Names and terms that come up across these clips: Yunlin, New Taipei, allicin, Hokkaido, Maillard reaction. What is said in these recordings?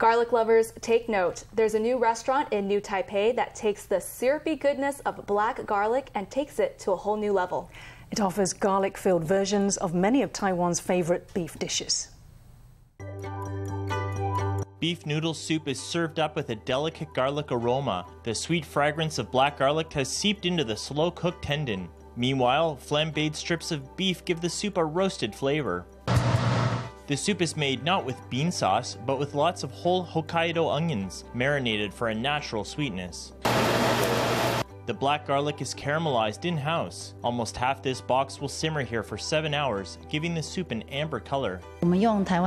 Garlic lovers, take note. There's a new restaurant in New Taipei that takes the syrupy goodness of black garlic and takes it to a whole new level. It offers garlic-filled versions of many of Taiwan's favorite beef dishes. Beef noodle soup is served up with a delicate garlic aroma. The sweet fragrance of black garlic has seeped into the slow-cooked tendon. Meanwhile, flambéed strips of beef give the soup a roasted flavor. The soup is made not with bean sauce, but with lots of whole Hokkaido onions, marinated for a natural sweetness. The black garlic is caramelized in-house. Almost half this box will simmer here for 7 hours, giving the soup an amber color. We use local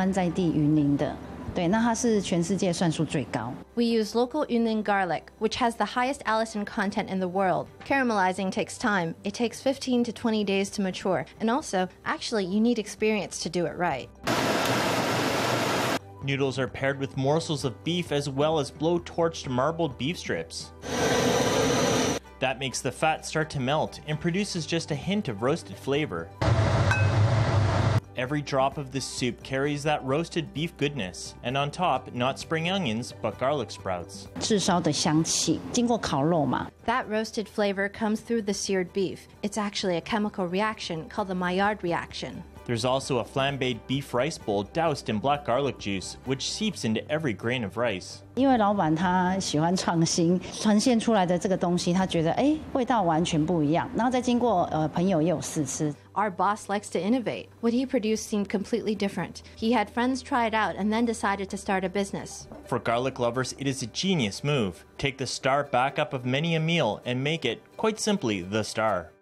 Yunlin garlic, which has the highest allicin content in the world. Caramelizing takes time. It takes 15 to 20 days to mature. And also, actually, you need experience to do it right. Noodles are paired with morsels of beef as well as blow-torched marbled beef strips. That makes the fat start to melt and produces just a hint of roasted flavor. Every drop of this soup carries that roasted beef goodness, and on top, not spring onions, but garlic sprouts. That roasted flavor comes through the seared beef. It's actually a chemical reaction called the Maillard reaction. There's also a flambéed beef rice bowl doused in black garlic juice, which seeps into every grain of rice. Our boss likes to innovate. What he produced seemed completely different. He had friends try it out and then decided to start a business. For garlic lovers, it is a genius move. Take the star backup of many a meal and make it, quite simply, the star.